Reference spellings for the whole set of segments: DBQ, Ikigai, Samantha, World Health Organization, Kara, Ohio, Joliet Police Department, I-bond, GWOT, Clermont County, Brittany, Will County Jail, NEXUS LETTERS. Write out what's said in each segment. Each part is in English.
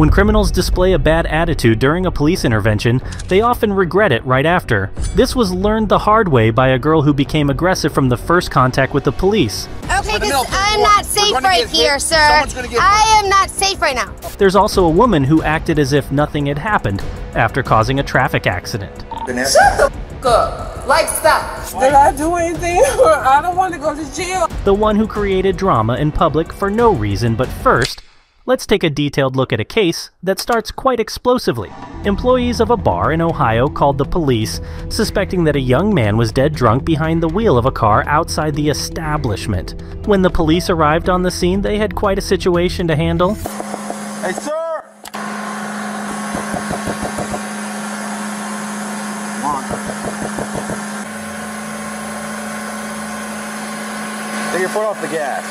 When criminals display a bad attitude during a police intervention, they often regret it right after. This was learned the hard way by a girl who became aggressive from the first contact with the police. Okay, because I'm not safe right here, sir. I am not safe right now. There's also a woman who acted as if nothing had happened after causing a traffic accident. Shut the f*** up. Like, stop. Did I do anything? I don't want to go to jail. The one who created drama in public for no reason, but first, let's take a detailed look at a case that starts quite explosively. Employees of a bar in Ohio called the police, suspecting that a young man was dead drunk behind the wheel of a car outside the establishment. When the police arrived on the scene, they had quite a situation to handle. Hey, sir! Take your foot off the gas.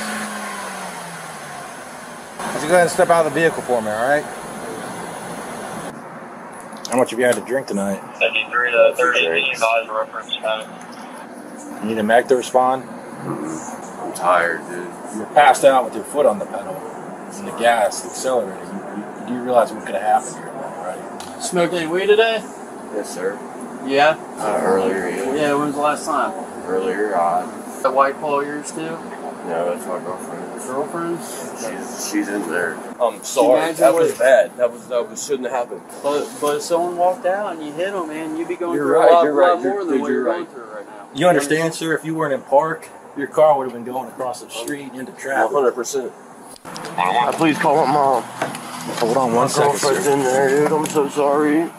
So go ahead and step out of the vehicle for me, alright? How much have you had to drink tonight? 73 to 38, reference time. You need a mech to respond? I'm tired, dude. You were passed out with your foot on the pedal and the gas accelerated. You realize what could have happened here, right? Smoked any weed today? Yes, sir. Yeah? Earlier, yeah. Yeah, when was the last time? Earlier, Is that white pole yours, too? No, that's my girlfriend. Girlfriend's? She's in there. I'm sorry. That was bad. That shouldn't have happened. But if someone walked out and you hit them, man, you'd be going through a lot more than what you're going through right now. You understand, sir? If you weren't in park, your car would have been going across the street into traffic. 100%. I please call my mom. Hold on one second, sir. My girlfriend's in there, dude. I'm so sorry.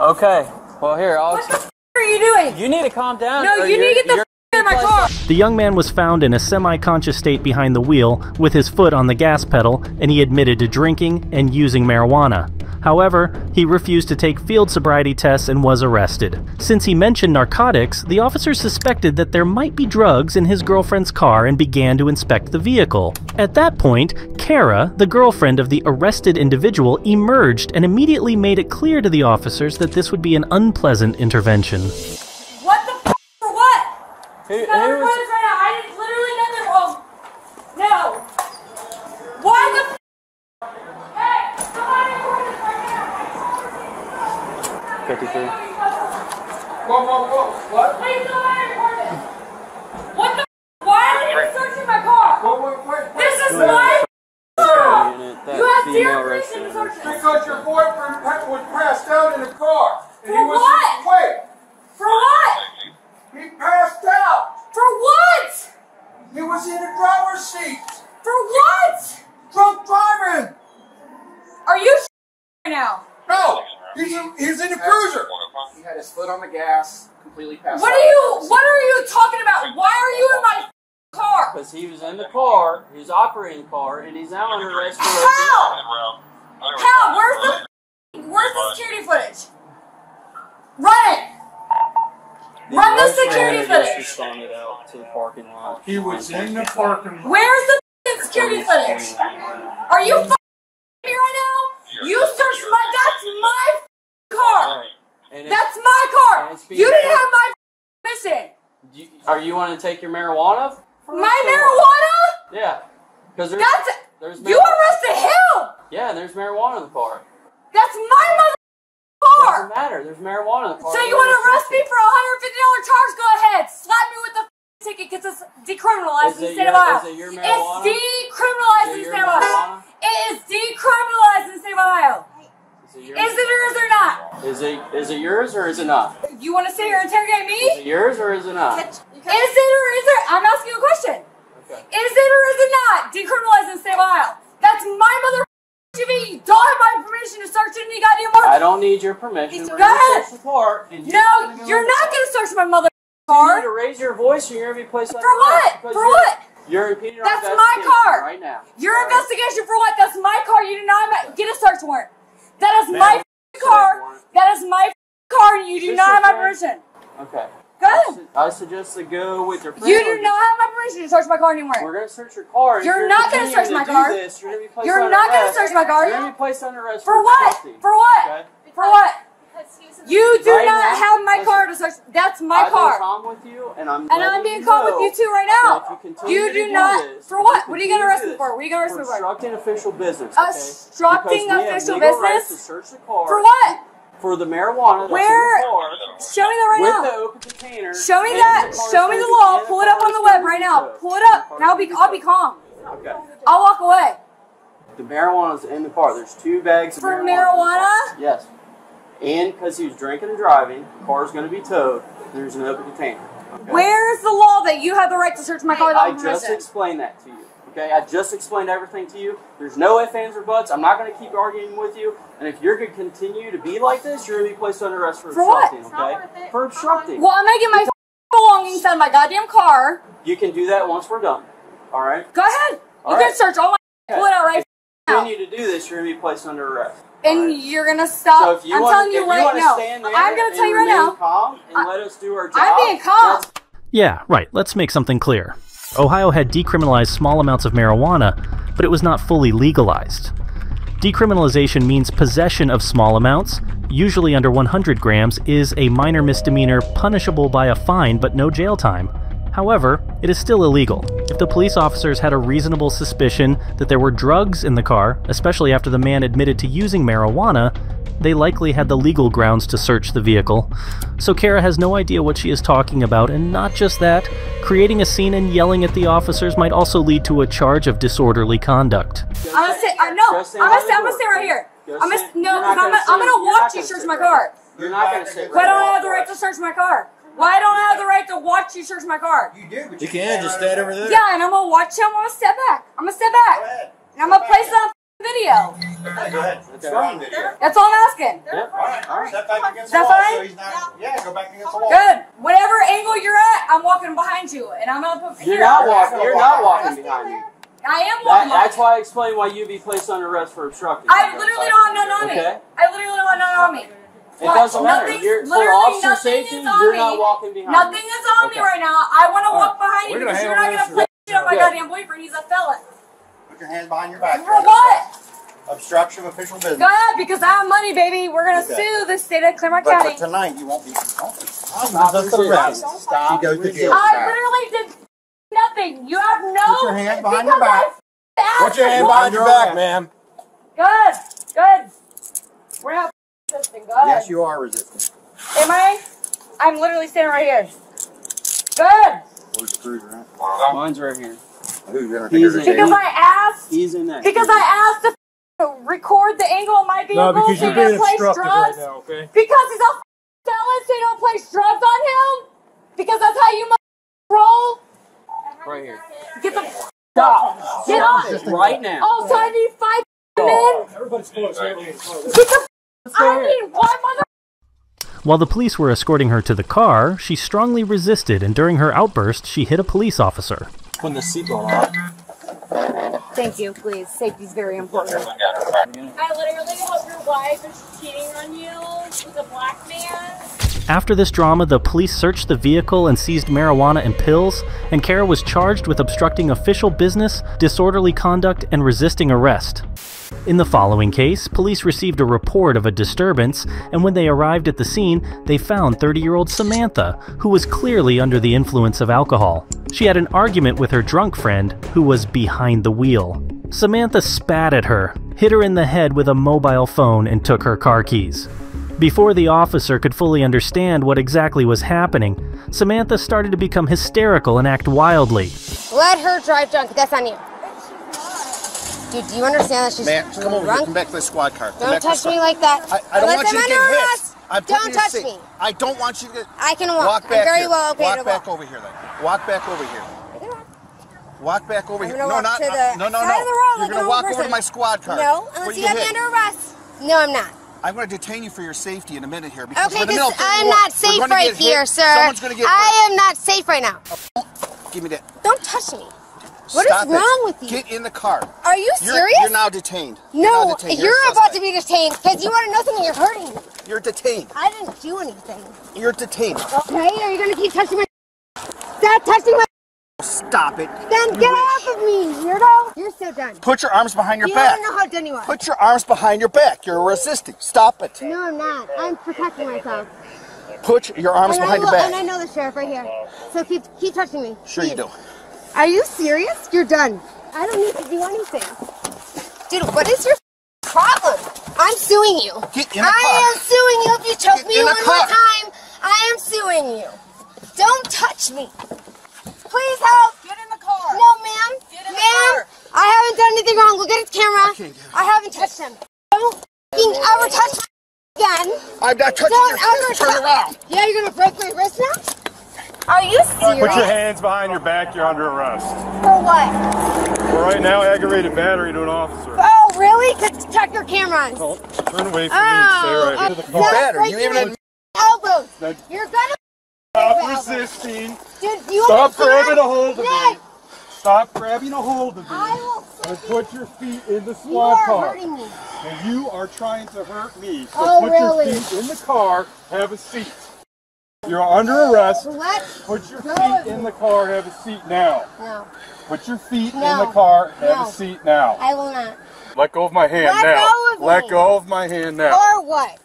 Okay, well here, I'll... What the f*** are you doing? You need to calm down. No, you need to get the f*** out of my car! The young man was found in a semi-conscious state behind the wheel with his foot on the gas pedal, and he admitted to drinking and using marijuana. However, he refused to take field sobriety tests and was arrested. Since he mentioned narcotics, the officer suspected that there might be drugs in his girlfriend's car and began to inspect the vehicle. At that point, Kara, the girlfriend of the arrested individual, emerged and immediately made it clear to the officers that this would be an unpleasant intervention. What the f*** for what? Hey, I did literally nothing wrong. No. Why the f***? Hey, somebody record this right now. 53. Whoa, whoa, whoa. What? Please somebody record this. What the f***? Why are you searching my car? Whoa. This is my... You have zero reason to search this. Because your boyfriend was passed out in the car. And for what? Wait. For what? He passed out. For what? He was in the driver's seat. For what? Drunk driving. Are you right now? No. He's in the cruiser. He had his foot on the gas. Completely passed out. What are you talking about? Why are you in my... car? Because he was in the car, he was operating the car, and he's now under arrest for... How? How? Where's the security footage? Run it! Run the security footage! Out to the parking lot. He was in the parking lot. Where's the security footage? Are you f***ing me right now? You searched my... That's my f***ing car! That's my car! You didn't have my f***ing missing! Are you wanting to take your marijuana? My marijuana? Yeah. There's you arrested him! Yeah, there's marijuana in the car. That's my motherfucking car! Doesn't matter, there's marijuana in the car. So you want to arrest me for a $150 charge? Go ahead, slap me with the ticket because it's decriminalized in the state of Ohio. Is it your marijuana? It's decriminalized in the state of Ohio. It is decriminalized in the state of Ohio. Is it yours or not? Is it yours or is it not? You want to sit here and interrogate me? Is it yours or is it not? Is it or is it? I'm asking you a question. Okay. Is it or is it not? Decriminalized in the state of Ohio. That's my mother TV. You don't have my permission to search any goddamn car. I don't need your permission. Go ahead. No, you're not going to search my mother car. You need to raise your voice from every place. For what? For what? You're impeding our investigation right now. Your investigation for what? That's my car. You did not get a search warrant. That is my car. That is my car, and you do not have my permission. Okay. Good. I suggest to go with your friend. You do not have my permission to search my car anymore. We're going to search your car. You're not going to search my car. You're not going to search my car. You're going to be placed under arrest. For what? For what? For what? You do not have my card. That's my car. I've been calm with you, and I'm being calm with you too right now. You do not. For what? What are you going to arrest me for? What are you going to arrest me for? Obstructing official business. Obstructing official business? For what? For the marijuana. Where? Show me that right now. With the open container. Show me that. Show me the law. Pull it up on the web right now. Pull it up. And I'll be calm. Okay. I'll walk away. The marijuana's in the car. There's 2 bags of marijuana. For marijuana? Yes. And because he was drinking and driving, the car's going to be towed. There's an open container. Okay? Where's the law that you have the right to search my car without permission? I just explained that to you. Okay, I just explained everything to you. There's no ifs, ands, or buts. I'm not going to keep arguing with you. And if you're going to continue to be like this, you're going to be placed under arrest for obstructing. Okay, for obstructing. Well, I'm going to get my belongings out of my goddamn car. You can do that once we're done. All right. Go ahead. You can search all my blood out right now. If you continue to do this, you're going to be placed under arrest. And you're going to stop. So I'm going to tell you right now. Calm and let us do our job. I'm being calm. Yeah, right. Let's make something clear. Ohio had decriminalized small amounts of marijuana, but it was not fully legalized. Decriminalization means possession of small amounts, usually under 100 grams, is a minor misdemeanor punishable by a fine but no jail time. However, it is still illegal. If the police officers had a reasonable suspicion that there were drugs in the car, especially after the man admitted to using marijuana, they likely had the legal grounds to search the vehicle. So Kara has no idea what she is talking about, and not just that, creating a scene and yelling at the officers might also lead to a charge of disorderly conduct. I'm gonna sit right here. I'm gonna watch you search my car. You're not gonna sit right here. Why don't I have the right to search my car? Why don't I have the right to watch you search my car? You do, but you can just stand over there. Yeah, and I'm gonna watch him. I'm gonna step back. I'm gonna step back. Go ahead. And I'm gonna place it on video. Okay. Go ahead. That's all I'm asking. Yep. All right. Step back against the wall. So he's not, yeah, go back against the wall. Good. Whatever angle you're at, I'm walking behind you, and I'm gonna put. You're not walking behind me. I am walking. That's why I explained why you'd be placed under arrest for obstructing. I literally don't have none on me. Okay. I literally don't have none on me. It doesn't matter. For officer safety, you're not walking behind. Nothing is on me right now. I want to walk behind you because you're not going to put shit on my goddamn boyfriend. He's a felon. Put your hands behind your back. For what? Obstruction of official business. Go ahead, because I have money, baby. We're going to sue the state of Clermont County. But tonight, you won't be. Stop. You go to jail. I literally did nothing. You have no. Put your hands behind your back. Put your hand behind your back, ma'am. Good. Good. We're not. Yes, you are resisting. Am I? I'm literally standing right here. Good. Where's the cruiser at? Wow. Mine's right here. Because I asked. He's in that. Because I asked to record the angle of my vehicle. No, because you're being obstructive right now, okay? Because he's a felon, so you don't place drugs on him. Because that's how you roll. Right here. Get the stop. Get off right now. Oh, so I need 5 men. Everybody's close. While the police were escorting her to the car, she strongly resisted, and during her outburst, she hit a police officer. Put the seatbelt on. Thank you, please. Safety's very important. I literally hope your wife is cheating on you with a black man. After this drama, the police searched the vehicle and seized marijuana and pills, and Kara was charged with obstructing official business, disorderly conduct, and resisting arrest. In the following case, police received a report of a disturbance, and when they arrived at the scene, they found 30-year-old Samantha, who was clearly under the influence of alcohol. She had an argument with her drunk friend, who was behind the wheel. Samantha spat at her, hit her in the head with a mobile phone, and took her car keys. Before the officer could fully understand what exactly was happening, Samantha started to become hysterical and act wildly. Let her drive drunk. That's on you. Dude, do you understand that she's come over here. Come back to the squad car. Don't touch me like that. I don't want you to get hit. Don't touch me. I don't want you to get hit. I can walk. I'm very well okay to walk. Walk back over here, then. Walk back over here. Walk back over here. No, not. No, no, no. You're going to walk over to my squad car. No, unless you have me under arrest. No, I'm not. I'm going to detain you for your safety in a minute here. Because okay, because I'm not safe right here, sir. Someone's going to get hit. I am not safe right now. Give me that. Don't touch me. What is wrong with you? Get in the car. Are you serious? You're now detained. No, you're about to be detained because you want to know something. You're hurting me. You're detained. I didn't do anything. You're detained. Okay, are you going to keep touching my... Stop touching my... Stop it. Then get off of me, weirdo. You're so done. Put your arms behind your back. You don't know how done you are. Put your arms behind your back. You're resisting. Stop it. No, I'm not. I'm protecting myself. Put your arms behind your back. And I know the sheriff right here. So keep touching me. Sure you do. Are you serious? You're done. I don't need to do anything. Dude, what is your problem? I'm suing you. Get in the car. I am suing you if you choke me one more time. I am suing you. Don't touch me. Please help. Get in the car. No, ma'am. Get in the car. I haven't done anything wrong. Look at his camera. Okay, I haven't touched him. Don't ever touch me again. I'm not touching your wrist. Turn around. Yeah, you're going to break my wrist now? Are you serious? Put your hands behind your back. You're under arrest. For what? For right now, aggravated battery to an officer. Oh, really? Tuck your camera on. Oh, turn away from me. Stay right here. Battery. You even elbows. You're going to... Stop resisting. Stop grabbing a hold of me. Stop grabbing a hold of me. And put your feet in the squad car. And you are trying to hurt me. So put your feet in the car. Have a seat. You're under arrest. What? Put your feet in the car. Have a seat now. No. Put your feet in the car. Have a seat now. I will not. Let go of my hand now. Let go of my hand now. Or what?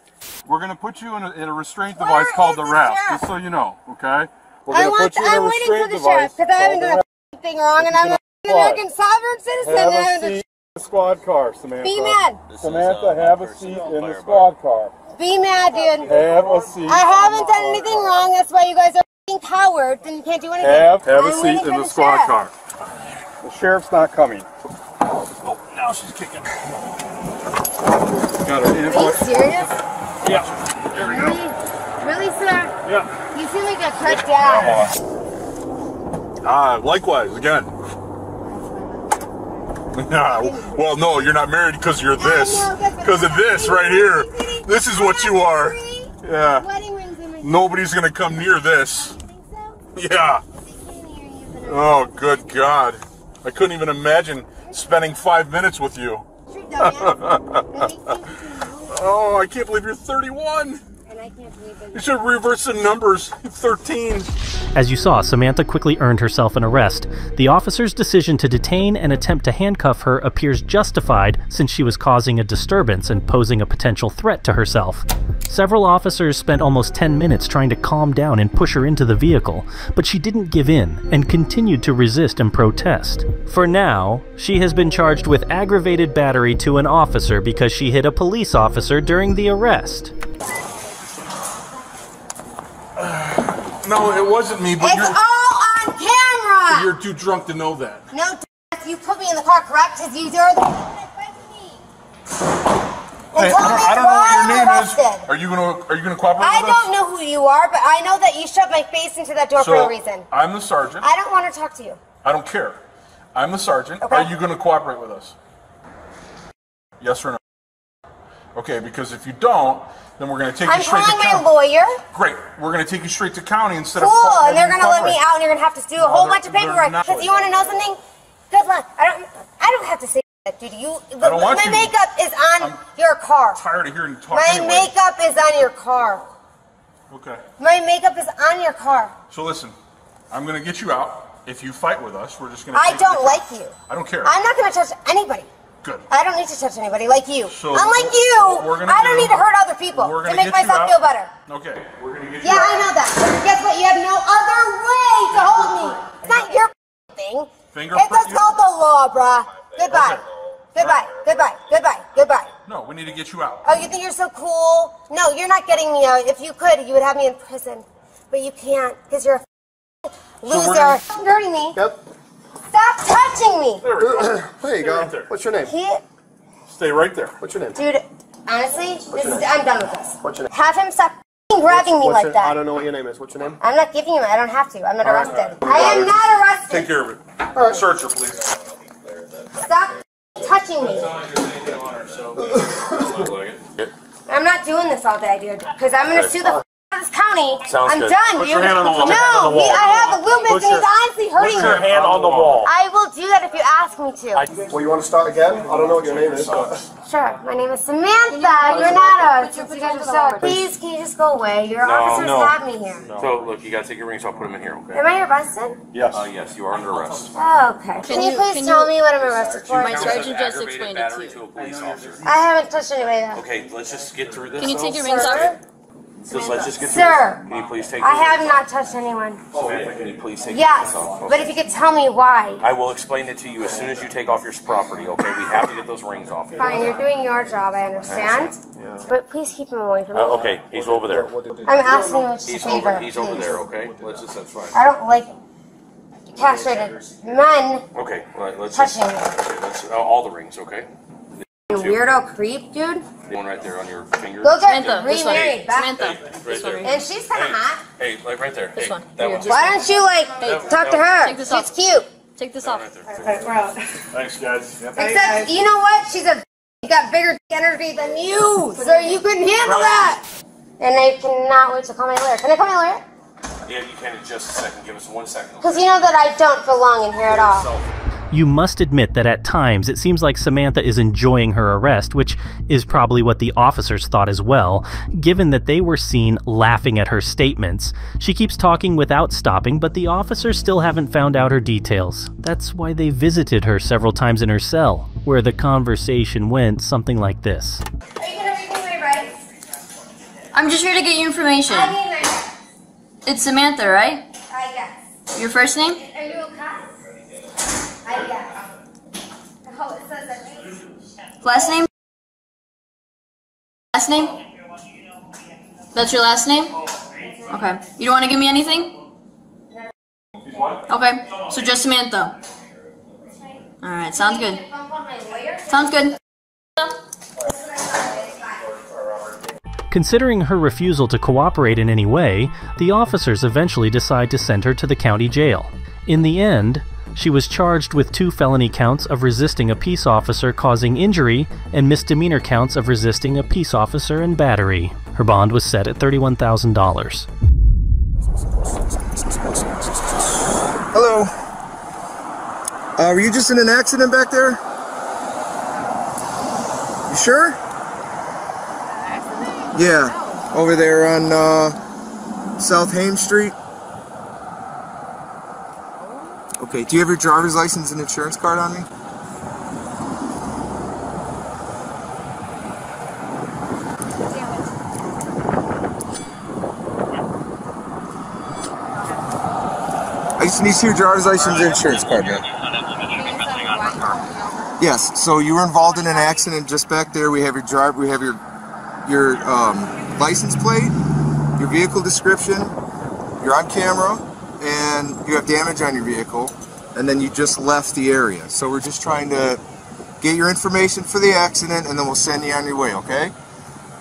We're going to put you in a restraint device called the wrap, just so you know, okay? We're going to put you in a restraint device. Because I haven't done a thing wrong, and I'm an American sovereign citizen. Have a seat in the squad car, Samantha. Be mad. Samantha, have a seat in the squad car. Be mad, dude. Have a seat. I haven't done anything wrong. That's why you guys are f***ing cowards, and you can't do anything. Have a seat in the squad car. The sheriff's not coming. Oh, now she's kicking. Got her. Are you serious? Yeah. There we go. Really, sir? Yeah. You seem like a crushed ass. Likewise, again. Well, no, you're not married because you're this. Because of this right here. This is what you are. Yeah. Nobody's going to come near this. Yeah. Oh, good God. I couldn't even imagine spending 5 minutes with you. Oh, I can't believe you're 31. And I can't believe it. You should reverse the numbers. 13. As you saw, Samantha quickly earned herself an arrest. The officer's decision to detain and attempt to handcuff her appears justified since she was causing a disturbance and posing a potential threat to herself. Several officers spent almost 10 minutes trying to calm down and push her into the vehicle, but she didn't give in and continued to resist and protest. For now, she has been charged with aggravated battery to an officer because she hit a police officer during the arrest. No, it wasn't me, but it's all on camera! You're too drunk to know that. No, you put me in the car, correct? You're the one that me. I don't know what your name is. Are you gonna cooperate with us? I don't know who you are, but I know that you shoved my face into that door for no reason. I'm the sergeant. I don't want to talk to you. I don't care. I'm the sergeant. Okay. Are you gonna cooperate with us? Yes or no? Okay, because if you don't, then we're going to take you straight to county. I'm calling my lawyer. Great. We're going to take you straight to county instead of... Cool, and they're going to let me out, and you're going to have to do a whole bunch of paperwork. Because you want to know something? Good luck. I don't have to say that, dude. My makeup is on your car. I'm tired of hearing you talk anyway. My makeup is on your car. Okay. My makeup is on your car. So listen, I'm going to get you out. If you fight with us, we're just going to... I don't like you. I don't care. I'm not going to touch anybody. Good. I don't need to touch anybody like you. So unlike you, I don't need to hurt other people to make myself feel better. Okay. We're gonna get you out. I know that. But guess what? You have no other way to hold me. It's not your thing. It's called the law, bruh. Goodbye. Goodbye. Goodbye. Goodbye. Goodbye. No, we need to get you out. Oh, you think you're so cool? No, you're not getting me out. If you could, you would have me in prison. But you can't because you're a loser. You're hurting me. Yep. Stop touching me! There you go. What's your name? Stay right there. What's your name? Dude, honestly, I'm done with this. What's your name? Have him stop grabbing me like that. I don't know what your name is. What's your name? I'm not giving you I don't have to. I'm not arrested. I am not arrested. Take care of it. All right. Search her, please. Stop touching me. I'm not doing this all day, dude. Because I'm going to sue the this county. Sounds I'm good. Done. Put your hand on the wall. No, I have a will miss and he's honestly hurting me. Put your hand on the wall. I will do that if you ask me to. Well, you want to start again? I don't know what your name is. Sure. My name is Samantha. You're not a... Please, can you just go away? Your officer's got me here. So, look, you got to take your rings. I'll put them in here, okay? Am I arrested? Yes. Yes, you are under arrest. Oh, okay. Can you please tell me what I'm arrested for? My sergeant just explained it to you. I haven't touched anybody though. Okay, let's just get through this. Can you take your rings off? Let's just get Sir, can you please take I have not touched anyone. Samantha, can you please take your rings off? Okay. But if you could tell me why. I will explain it to you as soon as you take off your property, okay? We have to get those rings off. Fine, you're doing your job, I understand. Yeah. But please keep him away from me. Okay, he's over there. I'm asking you just a favor. He's over there, okay? Let's just, that's fine. I don't like castrated men. Okay, let's touching me. All the rings, okay? You weirdo creep, dude. The one right there on your finger. Go get remarried back. And she's kind of hot. Hey, like right there. This one. That one. Why don't you like talk to her? Take this off. She's cute. Take this off. Right, we're out. Thanks, guys. Except, you know what? She's a... got bigger energy than you, so you couldn't handle that. And I cannot wait to call my lawyer. Can I call my lawyer? Yeah, you can in just a second. Give us 1 second. Because you know that I don't belong in here at all. You must admit that at times it seems like Samantha is enjoying her arrest, which is probably what the officers thought as well, given that they were seen laughing at her statements. She keeps talking without stopping, but the officers still haven't found out her details. That's why they visited her several times in her cell, where the conversation went something like this. Are you going to read my rights? I'm just here to get your information. I need my rights. It's Samantha, right? I guess. Your first name? Are you a cop? I guess. I hope it says that name. Last name? Last name? That's your last name? Okay. You don't want to give me anything? Okay. So just Samantha. Alright, sounds good. Sounds good. Considering her refusal to cooperate in any way, the officers eventually decide to send her to the county jail. In the end, she was charged with 2 felony counts of resisting a peace officer causing injury and misdemeanor counts of resisting a peace officer and battery. Her bond was set at $31,000. Hello. Were you just in an accident back there? You sure? Yeah, over there on South Hames Street. Okay, do you have your driver's license and insurance card on me? I just need to see your driver's license and insurance card, man. Yes, so you were involved in an accident just back there. We have your driver, we have your license plate, your vehicle description, you're on camera, and you have damage on your vehicle, and then you just left the area. So we're just trying to get your information for the accident, and then we'll send you on your way, okay?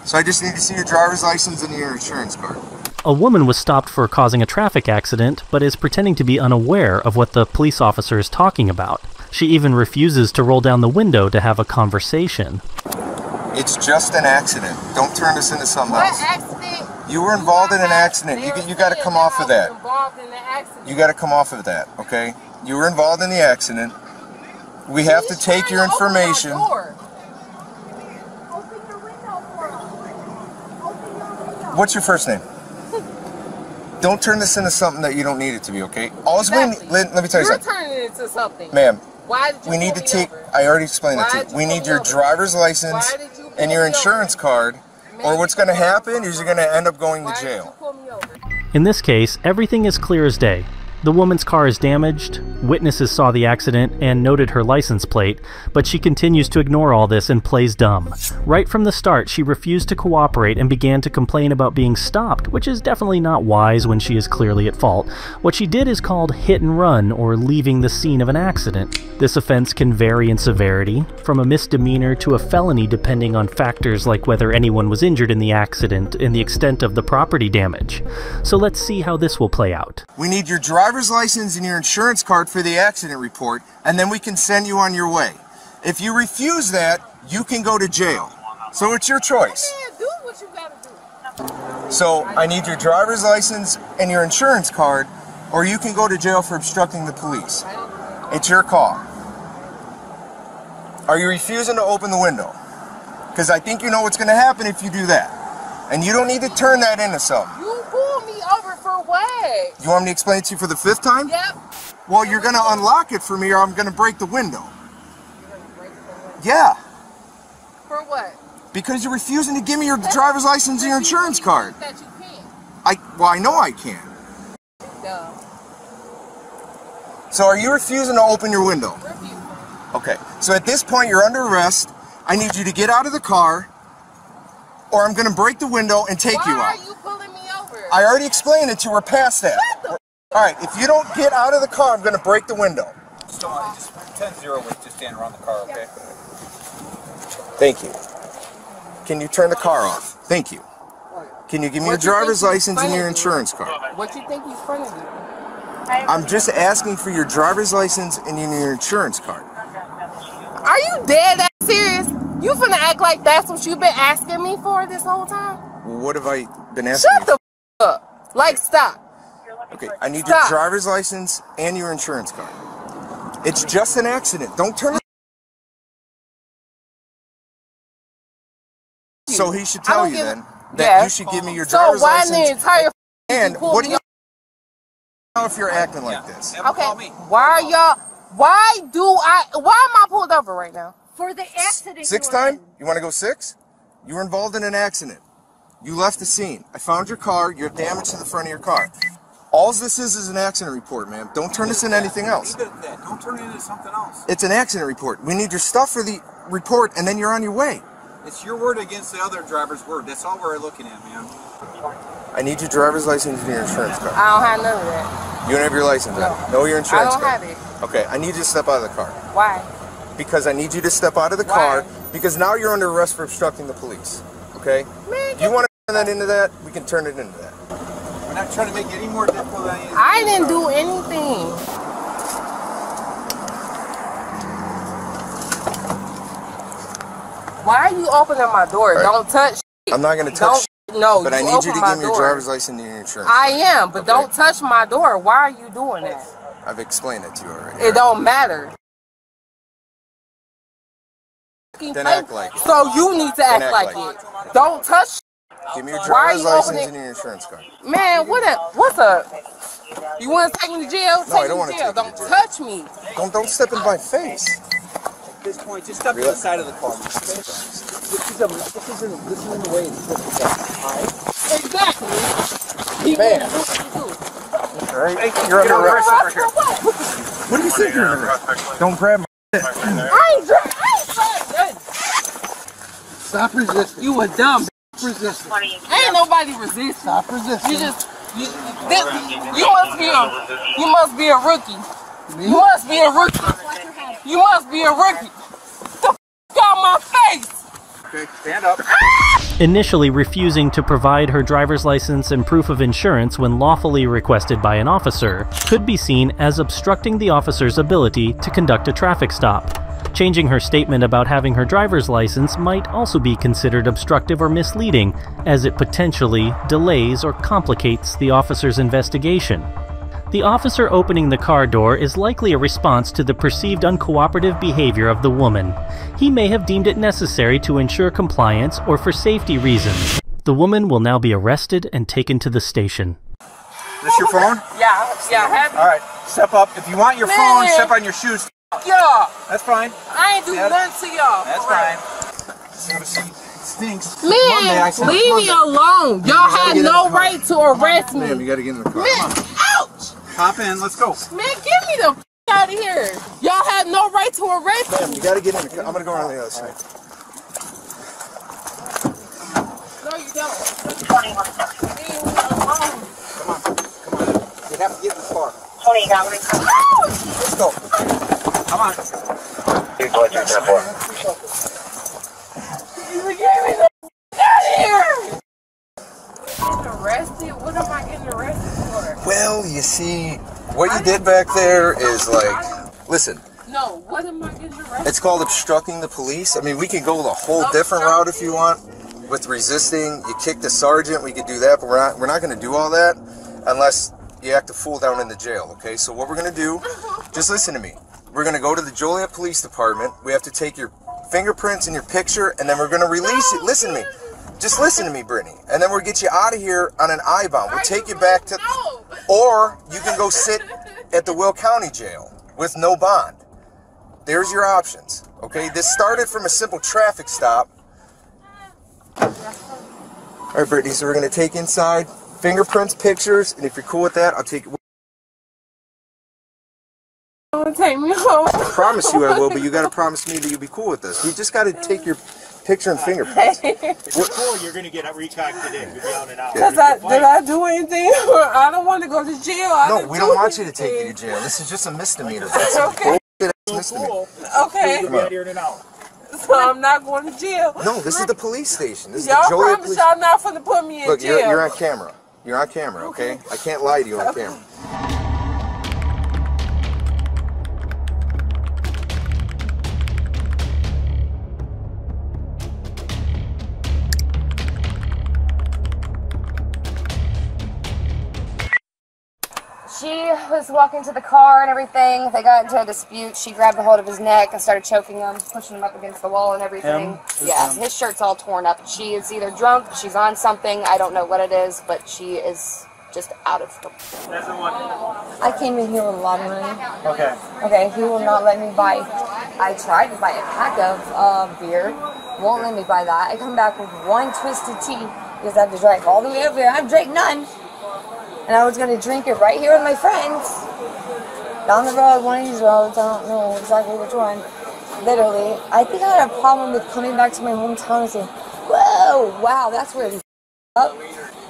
So I just need to see your driver's license and your insurance card. A woman was stopped for causing a traffic accident, but is pretending to be unaware of what the police officer is talking about. She even refuses to roll down the window to have a conversation. It's just an accident. Don't turn this into something else. What accident? You were involved in an accident. You got to come off of that. You got to come off of that, okay? You were involved in the accident. We have to take your information. What's your first name? Don't turn this into something that you don't need it to be, okay? Let me tell you something. You're turning it into something. Ma'am. We need to take, I already explained it to you, we need your driver's license and your insurance card, or what's going to happen is you're going to end up going to jail. In this case, everything is clear as day. The woman's car is damaged, witnesses saw the accident and noted her license plate, but she continues to ignore all this and plays dumb. Right from the start, she refused to cooperate and began to complain about being stopped, which is definitely not wise when she is clearly at fault. What she did is called hit and run, or leaving the scene of an accident. This offense can vary in severity, from a misdemeanor to a felony depending on factors like whether anyone was injured in the accident and the extent of the property damage. So let's see how this will play out. We need your driver's license and your insurance card for the accident report, and then we can send you on your way. If you refuse that, you can go to jail. So it's your choice. So I need your driver's license and your insurance card, or you can go to jail for obstructing the police. It's your call. Are you refusing to open the window? Because I think you know what's going to happen if you do that. And you don't need to turn that into something. You pulled me over for what? You want me to explain it to you for the 5th time? Yep. Well, you're going to unlock it for me, or I'm going to break the window. You're going to break the window? Yeah. For what? Because you're refusing to give me your driver's license and your insurance card. That you can't. Well, I know I can. No. So are you refusing to open your window? Refusing. Okay. So at this point, you're under arrest. I need you to get out of the car, or I'm going to break the window and take you out. Why are you pulling me over? I already explained it to her past that. All right. If you don't get out of the car, I'm going to break the window. So just pretend 0 weight. Just stand around the car, okay? Thank you. Can you turn the car off? Thank you. Can you give me your driver's license and your insurance card? What you think he's funny to do? I'm just asking for your driver's license and your insurance card. Are you dead ass serious? You finna act like that's what you've been asking me for this whole time? Well, what have I been asking? Shut the f up. Like, stop. Okay, I need your driver's license and your insurance card. It's just an accident. Don't turn. So he should tell you then that you should give me your driver's license. So why the entire and what do you know if you're acting like this? Okay, why am I pulled over right now? For the accident. 6th time? You want to go 6? You were involved in an accident. You left the scene. I found your car. You have damage to the front of your car. All this is an accident report, ma'am. Don't turn this into anything else. Don't turn it into something else. It's an accident report. We need your stuff for the report, and then you're on your way. It's your word against the other driver's word. That's all we're looking at, man. I need your driver's license and your insurance card. I don't have none of that. You don't have your license? No. No, your insurance card? I don't have it. Okay, I need you to step out of the car. Why? Because I need you to step out of the car. Because now you're under arrest for obstructing the police. Okay? Man, you want to turn that into that? We can turn it into that. We're not trying to make it any more difficult than anything. I didn't do anything. Why are you opening my door? Right. Don't touch. I'm not going to touch. No, but I need you to give me your driver's license and your insurance. I am, but don't touch my door. Why are you doing that? I've explained it to you already. It don't matter. Then act like it. So you need to act like it. Don't touch. Give me your driver's license and your insurance card. Man, what up? What's up? You want to take me to jail? No, I don't want to take you to jail. Don't touch me. Don't step in my face. At this point, just step to the side of the car. This is in the way it's supposed to go. Exactly. Man. Right. You're under arrest over here. What do you think you're under arrest? Don't grab my shit. I ain't driving. Stop resisting. You a dumb bitch. Resisting. Ain't nobody resisting. Stop resisting. You just, you must be a rookie. Me? You must be a rookie. You must be a rookie. The f*** out my face! Okay, stand up. Initially refusing to provide her driver's license and proof of insurance when lawfully requested by an officer could be seen as obstructing the officer's ability to conduct a traffic stop. Changing her statement about having her driver's license might also be considered obstructive or misleading, as it potentially delays or complicates the officer's investigation. The officer opening the car door is likely a response to the perceived uncooperative behavior of the woman. He may have deemed it necessary to ensure compliance or for safety reasons. The woman will now be arrested and taken to the station. This your phone? Yeah. Alright, step up. If you want your phone, step on your shoes. Yeah. That's fine. I ain't do nothing to y'all. That's fine. Right. Stinks. Man, leave me alone. Y'all had no right to arrest me. Ma'am, you gotta get in the car. Man, ouch! Hop in, let's go. Man, get me the f out of here. Y'all have no right to arrest me. Damn, you gotta get in the car. I'm gonna go around the other side. No, you don't. Leave me alone. Come on, come on. You have to get in the car. Let's go. Come on. You gave me the f out of here. Arrested? What am I getting arrested for? Well, you see, what you did back there is like, listen. No, what am I getting arrested for? It's called obstructing the police. I mean, we can go the whole different route if you want. with resisting, you kick the sergeant, we could do that, but we're not going to do all that unless you act a fool down in the jail, okay? So what we're going to do, just listen to me. We're going to go to the Joliet Police Department. We have to take your fingerprints and your picture, and then we're going to release it. Listen to me. Just listen to me, Brittany. And then we'll get you out of here on an I-bond. We'll take you back to... Or you can go sit at the Will County Jail with no bond. There's your options, okay? This started from a simple traffic stop. All right, Brittany, so we're going to take inside fingerprints, pictures, and if you're cool with that, I'll take... Don't take me home. I promise you I will, but you got to promise me that you'll be cool with this. You just got to take your... picture and fingerprints. If you're cool, you're going to get recognition today. You'll be on and out. Did I do anything? I don't want to go to jail. No, we don't want you to take you to jail. This is just a misdemeanor. That's okay. Cool. Okay. You'll be out here in an hour. So I'm not going to jail. No, this is the police station. This is the Joliet Police. Promise y'all not going to put me in jail. Look, you're on camera. You're on camera, okay? I can't lie to you on camera. She was walking to the car and everything. They got into a dispute. She grabbed a hold of his neck and started choking him, pushing him up against the wall and everything. His shirt's all torn up. She is either drunk, she's on something, I don't know what it is, but she is just out of her. I came in here with a lot of money. Okay. Okay, he will not let me buy, I tried to buy a pack of beer, won't let me buy that. I come back with one twisted tea because I have to drive all the way over here. I've drank none. And I was going to drink it right here with my friends, down the road, one of these roads, I don't know exactly which one, literally. I think I had a problem with coming back to my hometown and saying, whoa, wow, that's where it's up.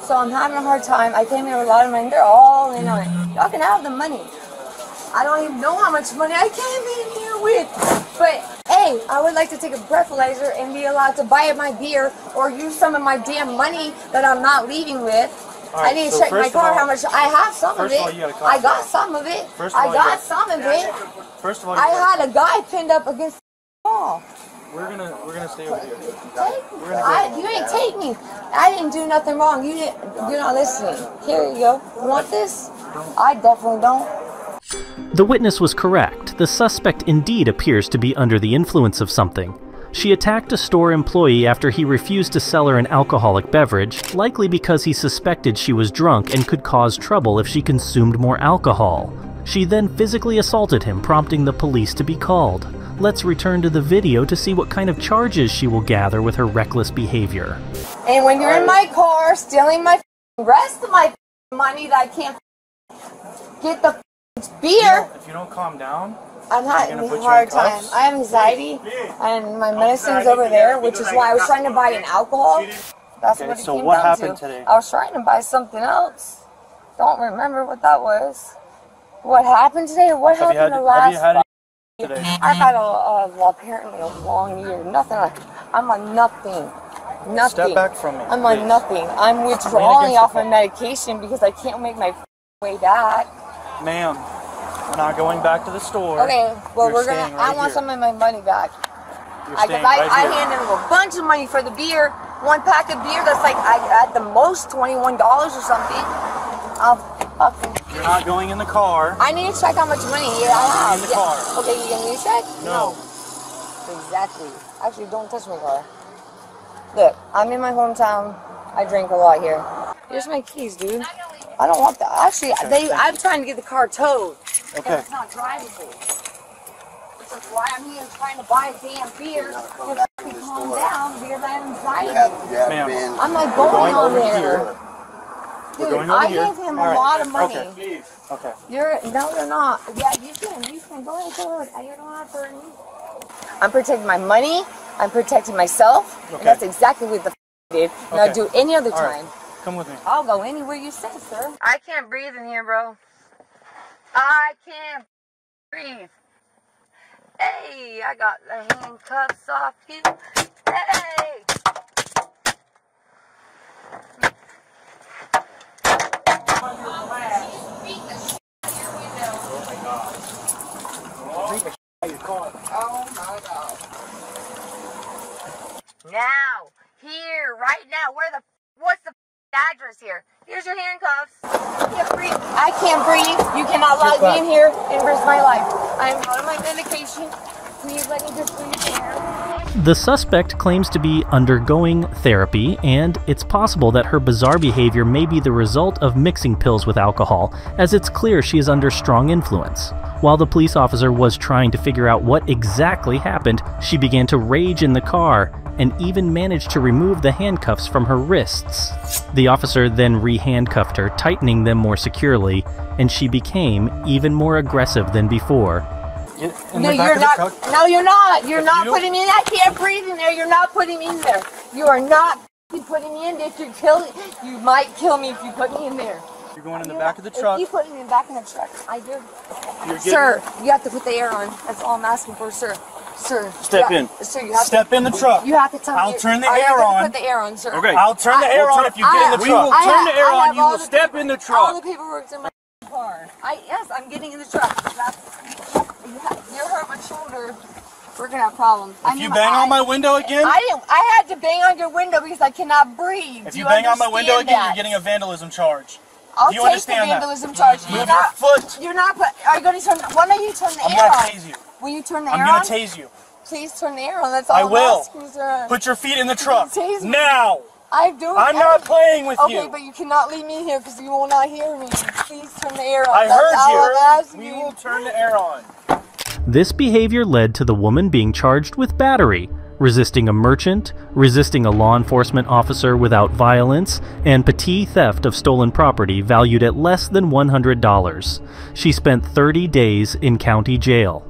So I'm having a hard time. I came here with a lot of money. They're all in on it. Y'all can have the money. I don't even know how much money I came in here with. But, hey, I would like to take a breathalyzer and be allowed to buy my beer or use some of my damn money that I'm not leaving with. Right, I need to check my car, how much, I have some of it, I got some of it, I got some of it, I had a guy pinned up against the wall. We're gonna stay over here. You ain't take me, I didn't do nothing wrong, you're not listening. Here you go, you want this? I definitely don't. The witness was correct, the suspect indeed appears to be under the influence of something. She attacked a store employee after he refused to sell her an alcoholic beverage, likely because he suspected she was drunk and could cause trouble if she consumed more alcohol. She then physically assaulted him, prompting the police to be called. Let's return to the video to see what kind of charges she will gather with her reckless behavior. And when you're in my car stealing my rest of my money that I can't get the beer. If you don't calm down. I'm having a hard time. I have anxiety, and my medicine's over there, which is why I was trying to buy an alcohol. That's what it came down to. I was trying to buy something else. Don't remember what that was. What happened today? What happened the last day? I've had apparently a long year. Nothing. I'm on nothing. Nothing. Step back from me. I'm on nothing. I'm withdrawing off my medication because I can't make my way back. Ma'am. We're not going back to the store. Okay, well, I want some of my money back. I handed him a bunch of money for the beer, one pack of beer that's like at the most $21 or something. You're not going in the car. I need to check how much money I have. In the car. Okay, you gonna need to check? No. Exactly. Actually, don't touch my car. Look, I'm in my hometown. I drink a lot here. Here's my keys, dude. I don't want that. Actually, I'm trying to get the car towed. Okay. It's not drivable. Which is why I'm here trying to buy a damn beer. Because I can calm down because I have anxiety. Ma'am. I'm not going on there. Dude, I gave him a lot of money. Okay. Okay. No, you're not. Yeah, you can. You can. Go ahead. Go ahead. You don't have to hurt me. I'm protecting my money. I'm protecting myself. Okay. And that's exactly what the f*** I did. And I'll do any other time. Come with me. I'll go anywhere you say, sir. I can't breathe in here, bro. I can't breathe. Hey, I got the handcuffs off you. Hey! Oh my God. Now, here, right right now. What's the address here? Here's your handcuffs. I can't breathe. I can't breathe. You cannot log me in here and risk my life. I'm on my medication. Please let me just breathe air. The suspect claims to be undergoing therapy, and it's possible that her bizarre behavior may be the result of mixing pills with alcohol, as it's clear she is under strong influence. While the police officer was trying to figure out what exactly happened, she began to rage in the car and even managed to remove the handcuffs from her wrists. The officer then re-handcuffed her, tightening them more securely, and she became even more aggressive than before. No, you're not. No, you're not. You're not putting me in. I can't breathe in there. You're not putting me in there. You are not putting me in there. You might kill me if you put me in there. You're going in the back of the truck. You put me in the back of the truck. I do. Sir, you have to put the air on. That's all I'm asking for, sir. Sir, step in. Sir, you have step to, in the truck. You have to tell me. I'll turn the air on. Put the air on, sir. Okay. I'll turn the air on if you get in the truck. We will turn the air on. You will step in the truck. All the paperwork's in my car. Yes, I'm getting in the truck. You hurt my shoulder. We're gonna have problems. If you bang on my window again, I had to bang on your window because I cannot breathe. If you bang on my window again, you're getting a vandalism charge. I'll take the vandalism charge. Move your foot. You're not. Are you going to turn? Why don't you turn the air on? I'm gonna tase you. Will you turn the air on? I'm gonna tase you. Please turn the air on. That's all I will. Put your feet in the truck now. I'm not playing with you. Okay, but you cannot leave me here because you will not hear me. Please turn the air on. I heard you. We will turn the air on. This behavior led to the woman being charged with battery, resisting a merchant, resisting a law enforcement officer without violence, and petty theft of stolen property valued at less than $100. She spent 30 days in county jail.